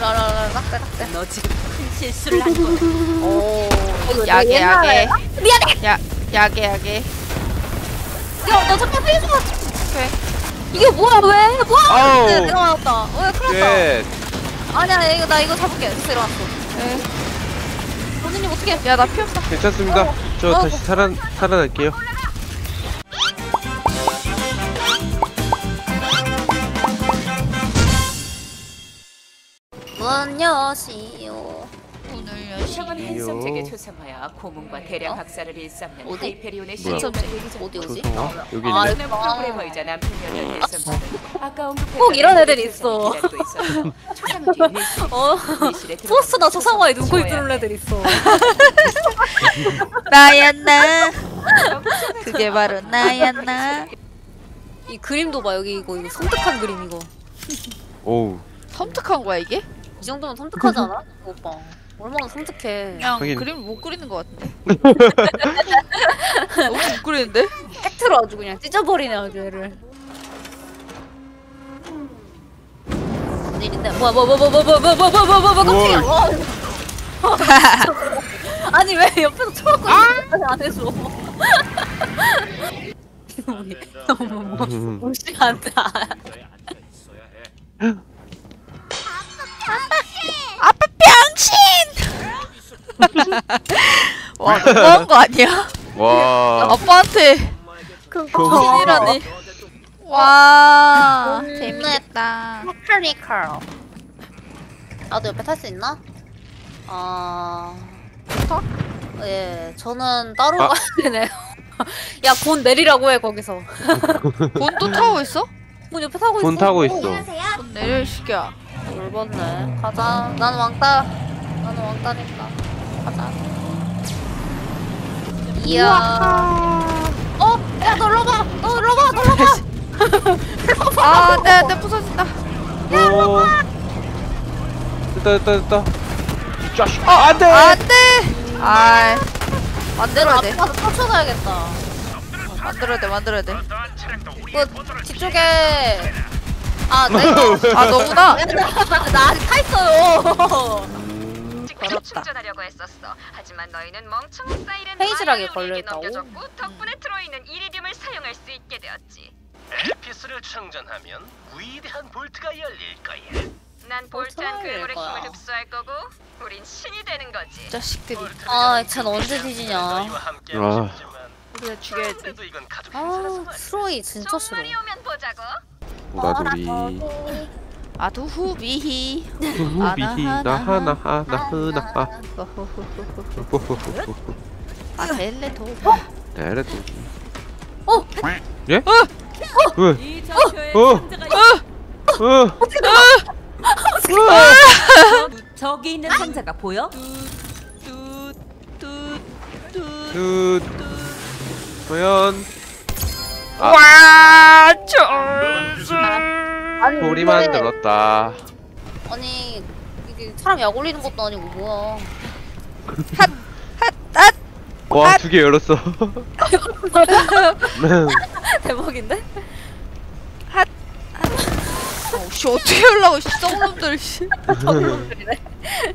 락대. 너 지금 큰 실수를 한 거야. 오. 야게. 미안해. 야게. 야, 너 잠깐 페이스 맞. 그래. 이게 뭐야 왜? 뭐야? 내가 맞았다. 왜 큰일 났다. 아니야 이거 나 이거 잡을게. 들어왔어. 네. 언니님 어떻게? 야 나 피 없어. 괜찮습니다. 저 다시 살아날게요. 안녕하세요. 오늘 여신은 행성체계 초상화야 고문과 대량 학살을 일삼는 하이페리온의 신성체 어디 오지? 여기 있네. 프로그래머이자 남편이었던 일삼는 아까운 꼭 이런 애들 있어. 포스 나 초상화에 눈코 입는 애들 있어. 나였나? 그게 바로 나였나? 이 그림도 봐 여기 이거 섬뜩한 그림 이거. 오우. 섬뜩한 거야 이게? 이 정도면 섬뜩하지 않아? 오빠 얼마나 섬뜩해. 그냥 하긴... 그림을 못 그리는 것 같은데. 너무 못 그리는데? 팩트로 아주 그냥 찢어버리네 아주 얘를. 일인데 뭐야 깜짝이야. 아니 왜 옆에서 쳐갖고 안 해줘. 너무 무시한다. 아빠 병신! 와 너무한 거 아니야? 와 아빠한테 병신이라니. 와 재밌겠다. 테크니컬 나도 옆에 탈 수 있나? 아... 터? 예 저는 따로 가야 되네요. 야 곤 내리라고 해 거기서. 곤 또 타고 있어? 곤 옆에 타고 있어. 곤 타고 있어. 곤 내려 이 새끼야. 넓었네. 가자. 난 왕따. 나는 왕따니까. 가자. 이야. 어? 야, 놀러가! 놀러가! 아, 내 부서진다. 야, 놀러가! 됐다. 자식. 아, 안 돼! 안 돼! 아이. 만들어야 돼. 앞에서 터쳐놔야겠다. 만들어야 돼. 그, 뒤쪽에. 아, 나 이거 아, 너구나. 나 아직 타 있어요. 걸었다. 충전하려고 했었어. 하지만 너희는 멍청한 사이렌 페이지락에 걸려 있다고. 덕분에 들어 있는 이리듐을 사용할 수 있게 되었지. LPS를 충전하면 위대한 볼트가 열릴 거야. 난 볼트한 괴물의 힘을 흡수할 거고, 우린 신이 되는 거지. 자식들이. 아, 쟤는 언제 뒤지냐. 와. 우리가 죽여야지. 아, 트로이 진짜 싫어. 나도리 아두후비히 나하나하나흐나하 아 델레토 델레토 어? 예? 저기 있는 상자가 보여? 뚜뚜뚜뚜 과연 와, 쩔. 소리만 들었다. 아니, 이게 사람 약 올리는 것도 아니고 뭐야? 핫. 와, 두 개 열었어. 대박인데? 핫. 씨 어떻게 열라고 씨 썩놈들 씨. 썩놈들이네.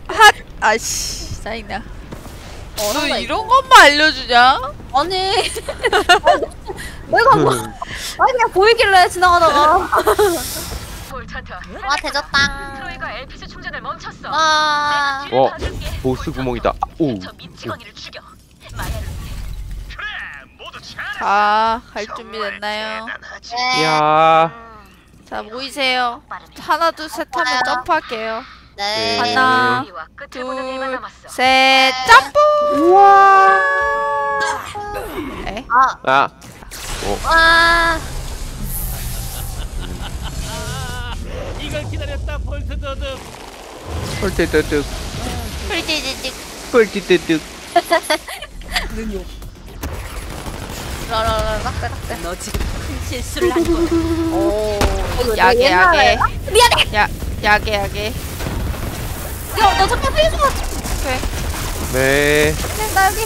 핫. 아씨, 짜이나. 너 이런 것만 알려주냐? 아니 내가 뭐 아니 그냥 보이길래 지나가다가 와 대졌다. 트로이가 LPG 충전을 멈췄어. 와 보스 구멍이다. 오 저 미치광이를 죽여. 자 갈 준비 됐나요? 이야 자 모이세요. 하나 둘 셋 하면 점프할게요. 네. 하나, 둘, 셋, 점프! 우와! 에? 아! 오. 와! 이걸 기다렸다, 볼트 더득. 눈요. 락대. 너 지금 큰 실수를 한 거야. 오. 야게. 미안해! 야게. 야, 너 잠깐 페이스 맞춰. 그래. 네. 그냥 나 여기.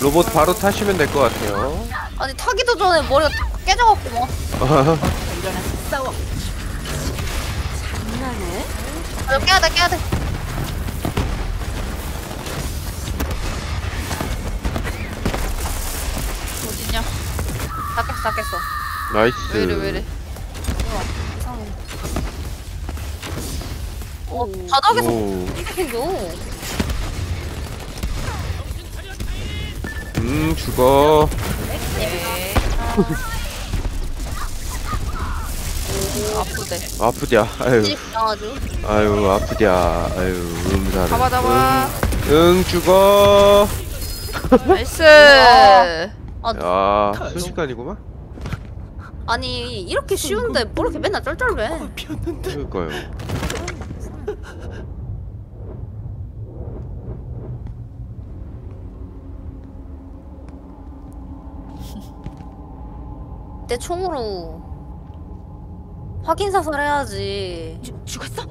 로봇 바로 타시면 될 것 같아요. 아니 타기도 전에 머리가 탁 깨져갖고 뭐. 일어나서 싸워. 장난해? 깨야돼 깨야돼. 어디냐? 다 깼어 다 깼어. 나이스. 왜이래 왜이래. 뭐야 이상해. 오 바닥에서 이거. 죽어. 네. 아프대. 아프디야. 아유. 아유 아프디야. 아유 음산. 잡아 잡아. 응 죽어. 나이스. 아 순식간이구만. 아니 이렇게 쉬운데 뭐 이렇게 맨날 쩔쩔매. 그럴까요. 내 총으로 확인 사살 해야지. 죽었어?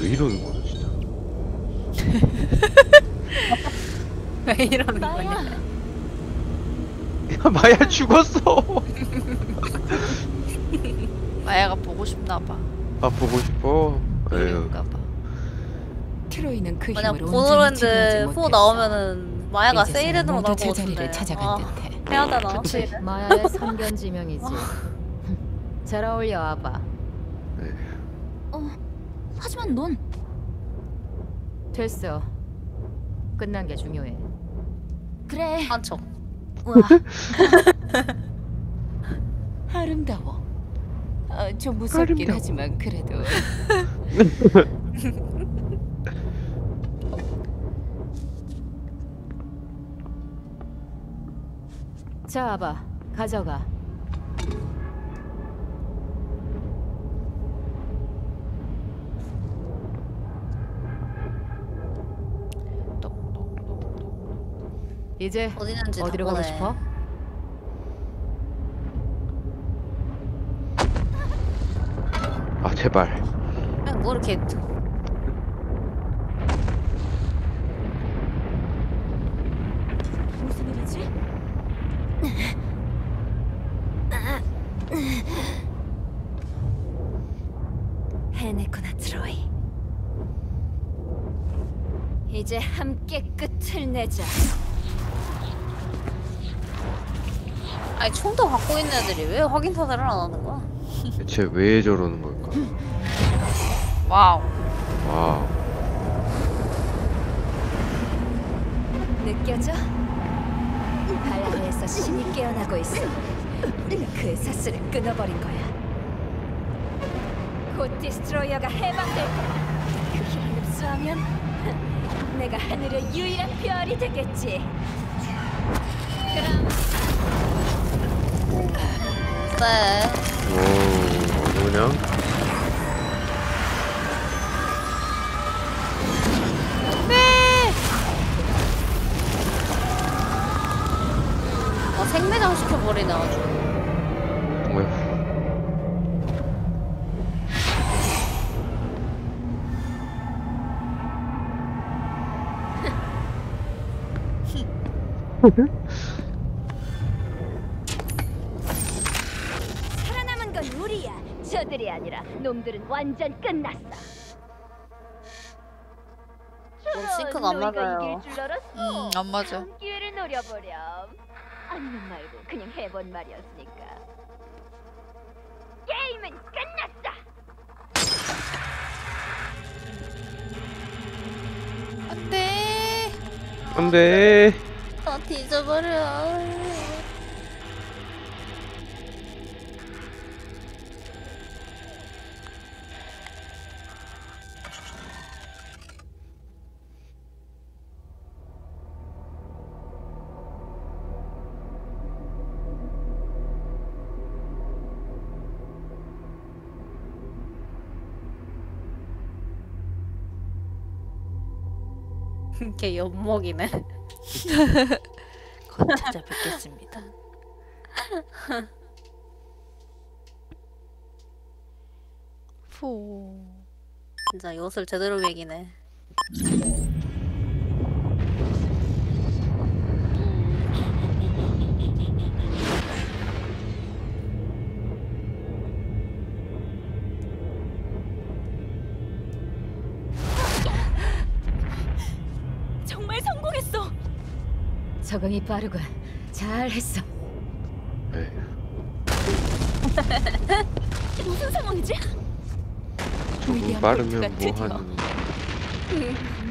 왜 이러는 거야 진짜? 왜 이러는 거야? 야 마야 죽었어. 마야가 보고 싶나 봐. 아 보고 싶어. 그런가 봐. 트로이는 그 힘으로 보노랜드 4 나오면은 마야가 세일해도 나올 것 같은데. 아, 해야 되나? 마야의 선견지명이지. 잘 어울려 와봐. 하지만 넌 됐어. 끝난 게 중요해. 그래. 한 척. 우와. 아름다워. 좀 무섭긴 하지만 그래도 자 와봐 가져가. 이제 어디로 가고 싶어? 아 제발. 뭐 이렇게 무슨 일이지? 해냈구나 트로이. 이제 함께 끝을 내자. 아니 총도 갖고 있는 애들이 왜 확인 사살을 안 하는 거야? 대체 왜 저러는 걸까? 와우. 와우. 느껴져? 발 안에서 신이 깨어나고 있어. 그 사슬을 끊어버린 거야. 곧 디스트로이어가 해방될 거야. 그 힘을 흡수하면 내가 하늘의 유일한 별이 되겠지. 그럼. 네. 오, 그냥 네. 아 생매장 시켜버리네 아주. 뭐야? 들이 아니라 놈들은 완전 끝났어. 싱크가 안 맞아요. 안 맞아. 기회를 노려보렴. 아니면 말고 그냥 해본 말이었으니까. 게임은 끝났다. 안돼. 안돼. 다 뒤져버려. 걔 엿먹이네. 곧 찾아뵙겠습니다. 진짜 엿을 제대로 먹이네. 정말 성공했어. 적응이 빠르군. 잘했어. 네. 무슨 상황이지? 조금 빠르면 뭐하니?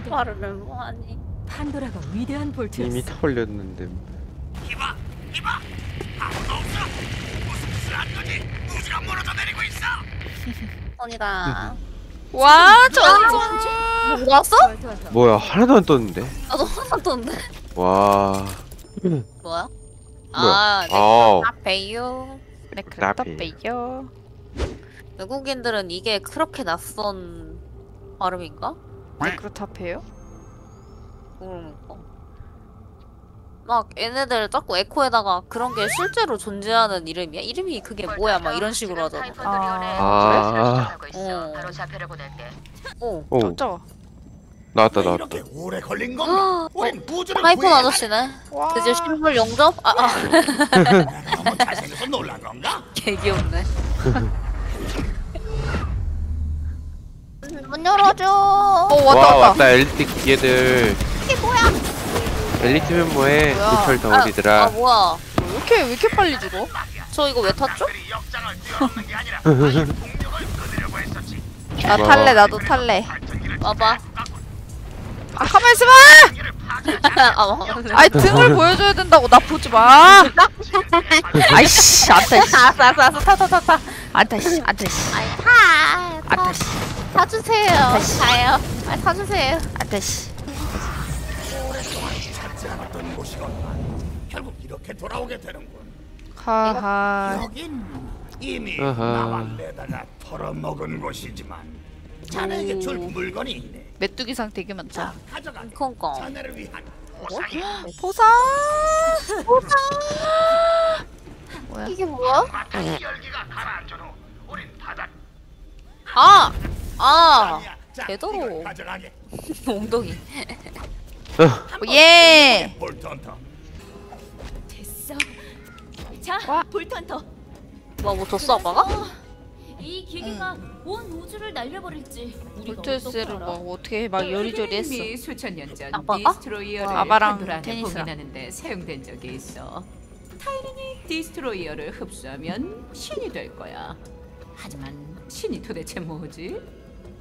빠르면 뭐하니? 판도라가 위대한 볼트였어. 이미 털렸는데. 이봐, 이봐, 아무도 없어. 무슨 짓을 한 거지? 우주가 무너져 내리고 있어. 언니다. 와, 전송. 누가 왔어? 뭐야, 하나도 안 떴는데? 나도 하나도 안 떴는데. 와. 뭐야? 아, 나페요. 네, 그렇답요. 외국인들은 이게 그렇게 낯선 발음인가? 네, 그렇답해요? 그러니까 막 얘네들 자꾸 에코에다가 그런 게 실제로 존재하는 이름이야? 이름이 그게 뭐야? 막 이런 식으로 하잖아. 아, 바로 좌표를 보낼게. 오, 깜짝아. 나왔다, 나왔다. 이렇게 오래 걸린 건가? 우린 무주를 구해. 하이폰 아저씨네. 드디어 식물 영접? 아. 너무 잘생겨서 놀란 건가? 개 귀엽네. 문 열어줘. 왔다. 왔다. 엘리트 기계들. 이게 뭐야? 엘리트면 뭐해? 구철 덩어리들아. 아, 뭐야? 왜 이렇게 빨리 죽어? 저 이거 왜 탔죠? 나 탈래, 나도 탈래. 와봐. 아, 가만 있어봐! 아이, 등을 보여줘야 된다고. 나 보지 마. 아이씨, 아따씨. 알았어, 타. 아따씨, 아따씨. 아따씨. 타주세요. 가요. 아, 타주세요. 아따씨. 오랫동안 찾지 않았던 곳이건만 결국 이렇게 돌아오게 되는군. 하하. 여긴 이미 나만 내다가 털어먹은 곳이지만 자네에게 줄 물건이 있네. 메뚜기상 되게 많다. 그니까 보상! 보상! 뭐야? 이게 뭐야? 아! 아! 되도록 엉덩이. 예! 됐어. 자, 볼턴터. 와, 뭐 졌어, 아빠가? 이 기계가 온 우주를 날려버릴지. 볼트스를 막 어떻게 막 요리조리 했어. 수천 년 전 디스트로이어를 아바랑 테니스하는데 사용된 적이 있어. 타이린이 디스트로이어를 흡수하면 신이 될 거야. 하지만 신이 도대체 뭐지?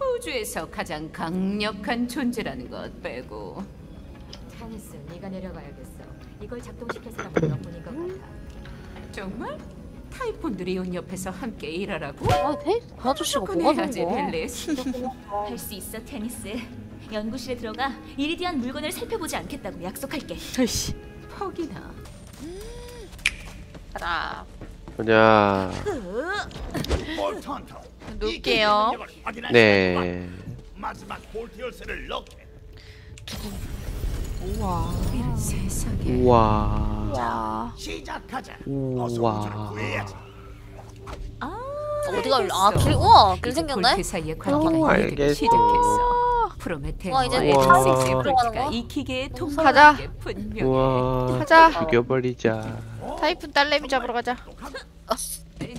우주에서 가장 강력한 존재라는 것 빼고. 타니스, 네가 내려가야겠어. 이걸 작동시켜서 보니까 간다. 정말? 타이폰들이 온 옆에서 함께 일하라고? 아, 아저씨가 뭐가 된 거야? 할 수 있어, 테니스. 연구실에 들어가 이리디안 물건을 살펴보지 않겠다고 약속할게. 아이씨, 퍽이나. 가자. 가자. 놓을게요. 네. 마지막 볼트 열쇠를 넣게. 우와. 이런 세상에. 우와. 자, 시작하자. 우와. 아, 어디 가? 아, 길. 우와, 길 생겼네. 사이에 관계가 이렇게 시작했어. 프로메테오. 와, 이제 탈색이 프로가 이 기계에 통과하자. 우와. 가자. 죽여버리자. 타이푼 딸내미 잡으러 가자.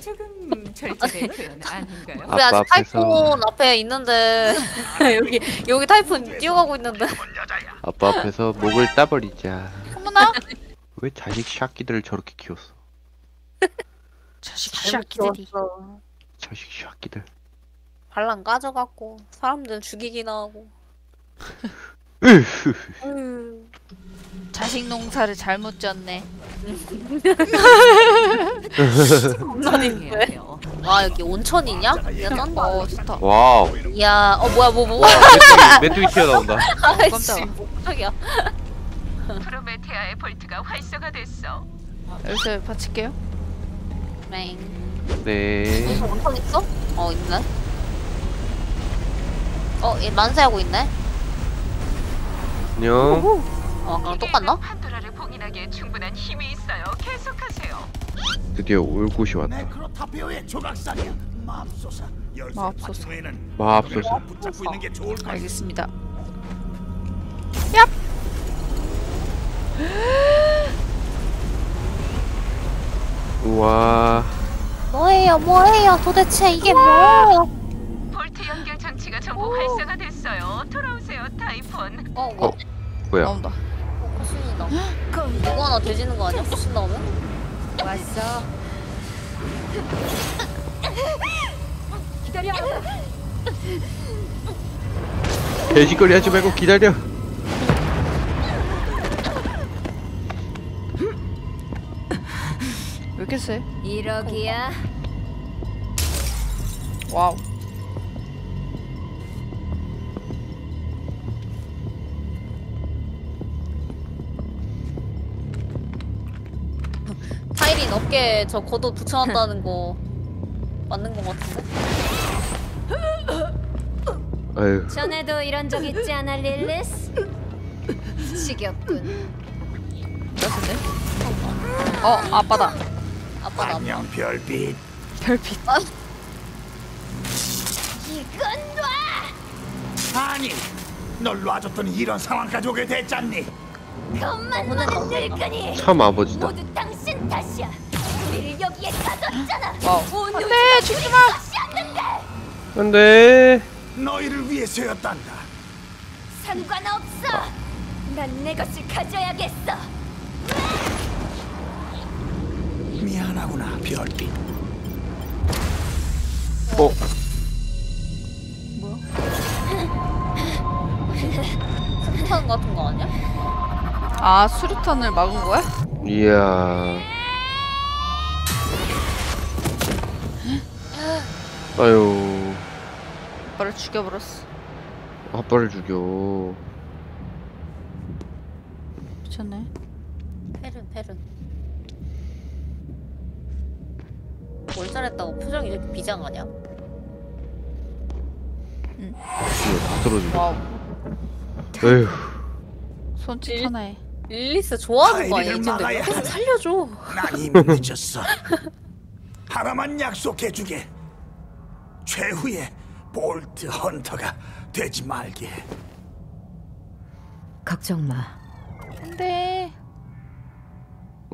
조금 절제된 표현 아닌가요? 우리 아직 타이푼 앞에 있는데 여기 타이푼 뛰어가고 있는데 아빠 앞에서 목을 따버리자. 어머나? 왜 자식 샤키들을 저렇게 키웠어? 자식 샤키들이 자식 샤키들 반란 까져갖고 사람들 죽이기나 하고. 자식 농사를 잘못 졌네. 와, 여기 온천이냐? 야, 짠다. 좋다. 와우. 이야, 뭐야, 뭐. 메뚜기 튀어나온다. 깜짝이야. 깜짝이야. 프로메테아의 볼트가 활성화됐어. 열쇠 받칠게요. 랭. 네. 여기서 온천 있어? 있네. 얘 만세하고 있네. 안녕. 아까랑 똑같나? 판도라를 봉인하기에 충분한 힘이 있어요. 계속하세요. 드디어 올 곳이 왔다. 네크로타피오의 조각상이야. 마압소사. 마압소사. 알겠습니다. 얍! 우와. 뭐예요, 뭐예요? 도대체 이게 뭐예요? 볼트 연결 장치가 전부 활성화됐어요. 돌아오세요, 타이푼. 어, 뭐야? 나온다. 코순이 나온다. 이거 하나 되지는 거 아니야? 코순 나오면? 왔어. 기다려. 돼지거리 하지 말고 기다려. 왜 이렇게 세? 이러기야. 와우. 타이린 어깨에 저 겉옷 붙여놨다는 거 맞는 거 같은데? 아유. 전에도 이런 적 있지 않아, 릴리스? 지겹군. 그렇던데? 아빠다. 아빠다. 안녕, 별빛. 별빛. 이건 놔! 아니, 널 놔줬더니 이런 상황까지 오게 됐잖니. 그것만 먹은 늙은이. 참 아버지다. 모두 당신 탓이야. 우리를 여기에 가뒀잖아. 안돼, 죽지 마. 안돼. 너희를 위해서였단다. 상관없어. 난 내 것을 가져야겠어. 미안하구나, 별빛. 뭐야? 수류탄 같은 거 아니야? 아, 수류탄을 막은 거야? 이야. 아유. 아빠를 죽여버렸어. 아빠를 죽여. 미쳤네. 페른. 뭘 잘했다고 표정이 이렇게 비장하냐? 응. 다 떨어진다. 와우. 에휴. 손짓 하나에. 릴리스 좋아하는 거 아니야? 근데 계속 살려줘. 난 이미 늦었어. 하나만 약속해주게. 최후의 볼트 헌터가 되지 말게. 걱정 마. 안돼.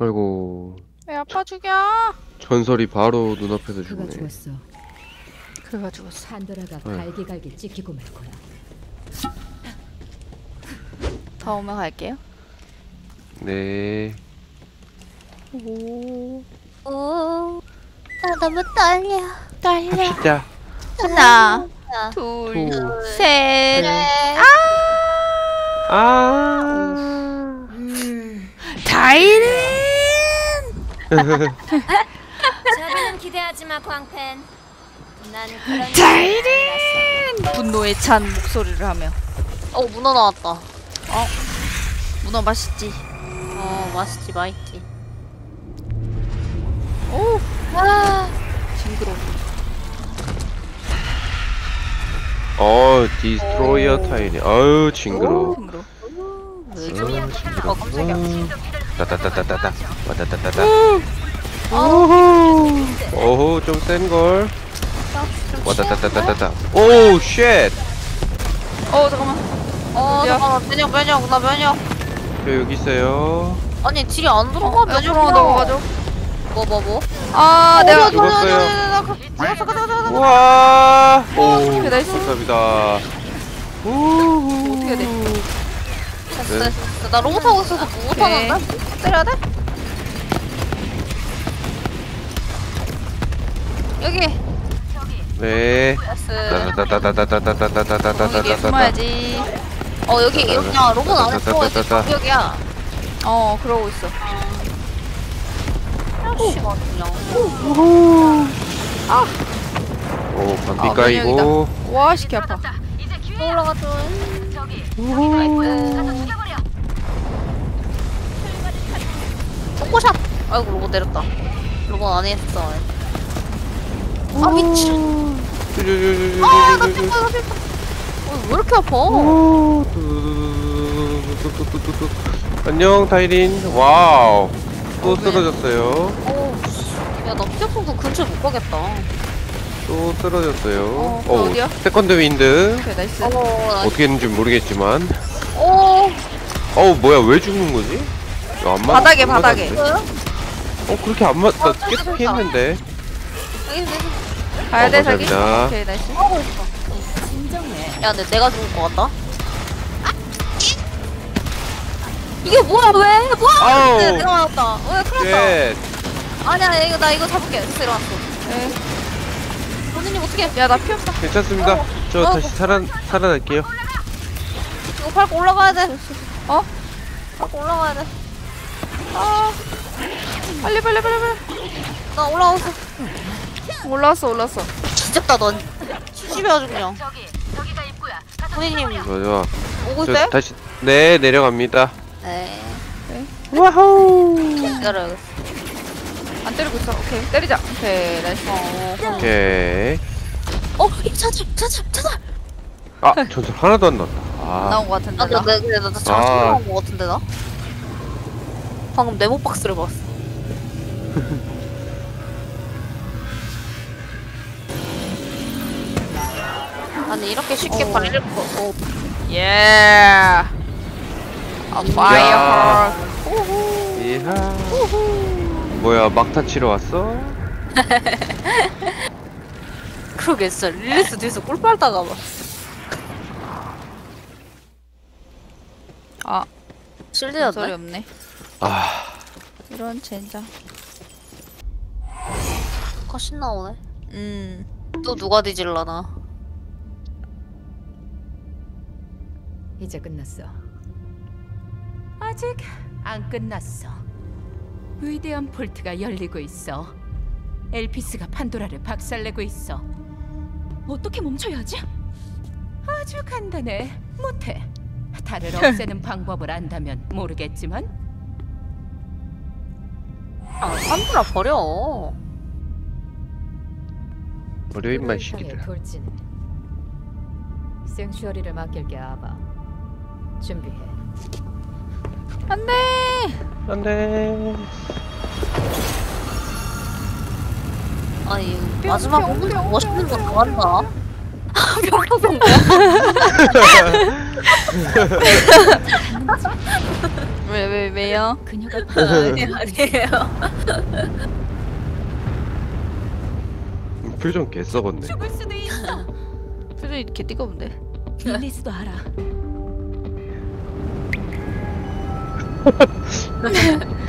아이고. 왜 아빠 죽여? 전설이 바로 눈앞에서 죽네. 그가 죽었어. 산도라가 갈기갈기 찢기고 말 거야. 더 오면 갈게요. 네. 오. 나 너무 떨려. 갑시다. 하나, 둘, 셋. 다이린. 저는 기대하지 마, 광팬. 난 그런 다이린. 분노에 찬 목소리를 하며. 문어 나왔다. 문어 맛있지. 맛있지. 오, 와, 징그러워. 디스트로이어 타이니. 아유, 징그러워. 따따따따따. 따따따따. 오호, 좀 센 걸. 따따따따따. 오, 쉣. 잠깐만. 잠깐만. 면역. 나 면역. 저 여기 있어요. 아니, 딜이 안 들어가. 면역으로 넘어가죠. 뭐? 내가 죽었어요. 우와. 오, 감사합니다. 오, 어떻게 해야 돼? 됐어. 나 로봇 하고 있어서 못 하는데? 때려야 돼? 여기. 네. 여기 숨어야지. 여기 그냥 로봇 안에 숨어야지. 여기야. 그러고 있어. 반비까이고. 와, 시키 아파. 또 올라가죠. 속고샷. 아이고, 로봇 내렸다. 로봇 안에 있어. 미친. 나 삐끗다. 왜 이렇게 아파? 안녕, 타이린. 와우. 또 쓰러졌어요. 야, 나 피어풍선 근처에 못 가겠다. 또 쓰러졌어요. 어디야? 세컨드 윈드. 오케이, 나이스. 어떻게 했는지 모르겠지만. 어우 뭐야 왜 죽는 거지? 안 맞아. 바닥에 바닥에. 그렇게 안 맞. 나 계속 피했는데. 가야 돼 자기. 오케이 나이스. 야 근데 내가 죽을 것 같다. 이게 뭐야 왜? 뭐야? 내가 맞았다. 왜 큰일 났다. 아니야 이거 나 이거 잡을게. 됐어 일어났어. 고니님 어떻게? 야 나 피 없다. 괜찮습니다. 저 다시 살아날게요. 이거 밟고 올라가야 돼. 어? 밟고 올라가야 돼. 아 빨리. 나 올라왔어. 올라왔어. 지쳤다 넌. 치심해가지고 그냥. 고니님. 좋아. 오고 있어요? 다시 네 내려갑니다. 네. 와우. 기다려야겠어. 안 때리고 있어. 오케이 때리자. 오케이 나이스. 오케이. 차차. 아 전설 하나도 안 나왔다. 아. 나온 거 같은데. 나 잘 나온 거 같은데 나. 방금 네모 박스를 봤어. 아니 이렇게 쉽게 발릴 거. 예. 아, 파이어 호호. 이하. 뭐야, 막타 치러 왔어? 그러겠어. 릴리스 뒤에서 꿀 빨다가 막. 아, 실드였네. 소리 없네. 아. 이런 젠장. 거신 나오네. 또 누가 뒤질라나. 이제 끝났어. 아직 안 끝났어. 위대한 폴트가 열리고 있어. 엘피스가 판도라를 박살내고 있어. 어떻게 멈춰야 하지? 아주 간단해. 못해. 달을 없애는 방법을 안다면 모르겠지만. 판도라 버려. 버려 임마 시기들. 생슈어리를 맡길게 아바. 준비해. 안돼. 아니 마지막 멋있는 거 다 한다. 명성공. 왜요? 그녀가 아니에요. 표정 개 썩었네. 죽을 수도 있어. 표정이 개 뜨거운데. 릴리스도 알아.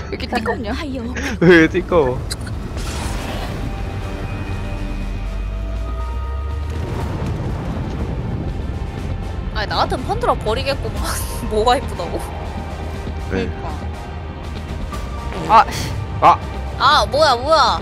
이렇게 뜨겁냐? 왜 뜨거워? 아니 나 같은 판도라 버리겠구만. 뭐가 이쁘다고? 그러니까. 아 뭐야.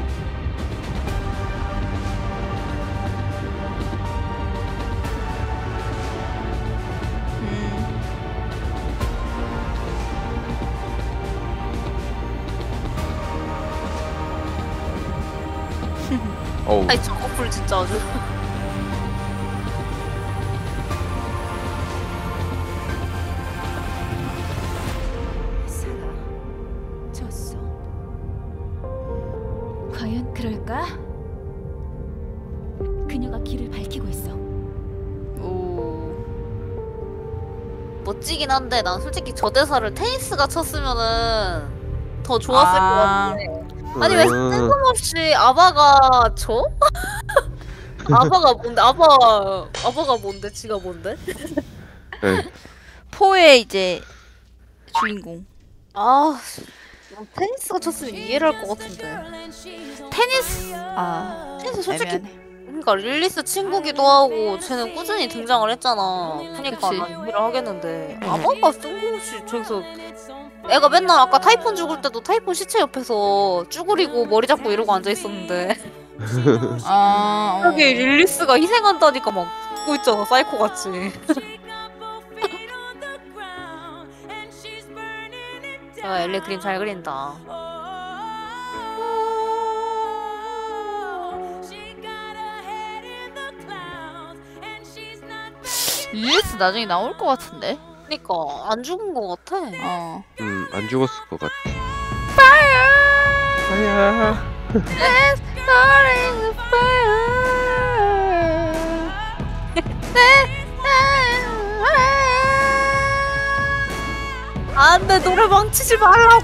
아이 저 커플 진짜 아주. 사나 졌어. 과연 그럴까? 그녀가 길을 밝히고 있어. 오. 멋지긴 한데 난 솔직히 저 대사를 테니스가 쳤으면은 더 좋았을 것 같은데. 아니 왜 뜬금없이 아바가 저? 아바가 뭔데? 지가 뭔데? 포의 이제 주인공. 아 테니스가 쳤으면 이해를 할 것 같은데. 테니스 솔직히 애매하네. 그러니까 릴리스 친구기도 하고 쟤는 꾸준히 등장을 했잖아. 그러니까 난 이해를 하겠는데 아바가 뜬금없이 저기서. 애가 맨날 아까 타이푼 죽을 때도 타이푼 시체 옆에서 쭈그리고 머리 잡고 이러고 앉아있었는데 여기 릴리스가 희생한다니까 막 웃고 있잖아 사이코같이. 야 엘리 그림 잘 그린다. 릴리스 나중에 나올 것 같은데? 그니까 안 죽은 것 같아. 안 죽었을 것 같아. Fire. Let's starting the fire. Let's starting the fire. 안돼, 노래 망치지 말라고.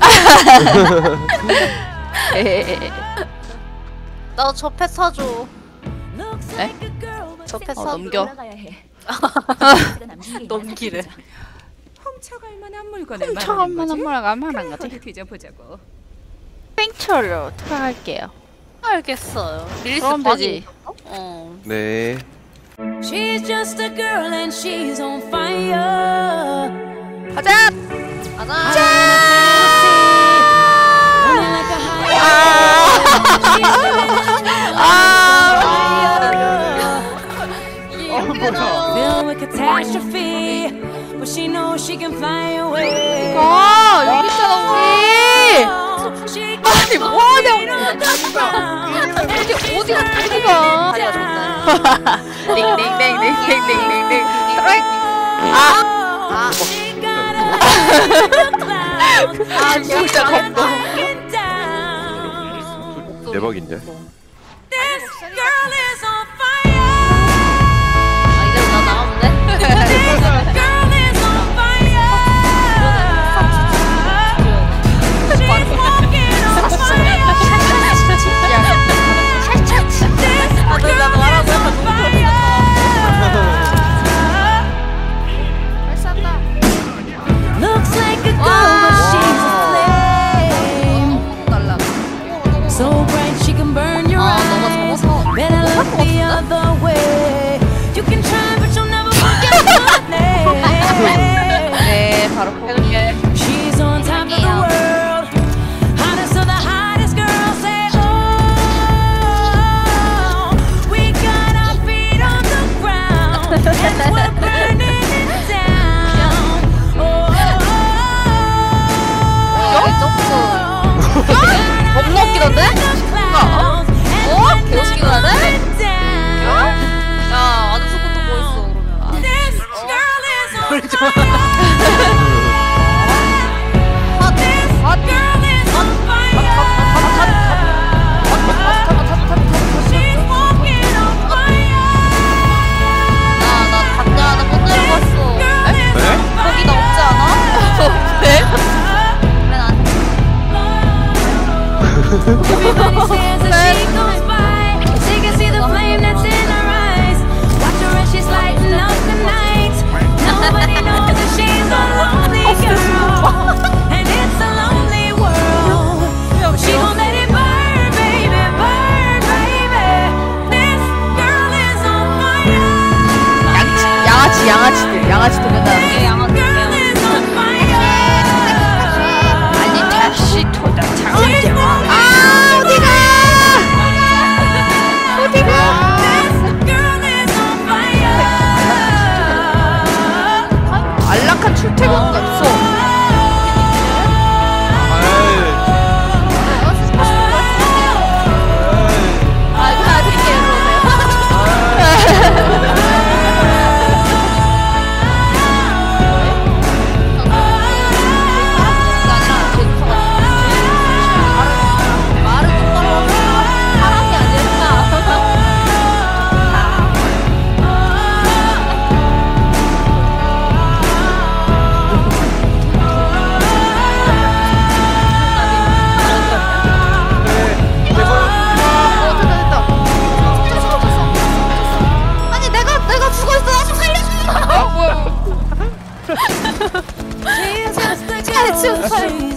나 저 패 사줘. 에? 저 패 사줘. 넘겨. 넘기래. 훔쳐갈만한 물건을 말하는 거지? 뒤져보자고. 팽철로 들어갈게요. 알겠어요. 그럼 되지. 어. 네. She's just a girl and she's on fire. 가자! 가자! 아니 뭐하냐고! 이게 어디가 다리가? 다리가 좋다. 링링링링링링링링. 아! 아 진짜 겁나. 대박인데? 아 이제 나 나왔네?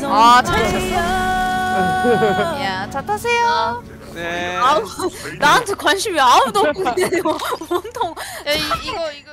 아, 차이셨어. 야, 차 타세요. 네. 아우, 나한테 관심이 아무도 없고 그냥 온통. 야, 이거.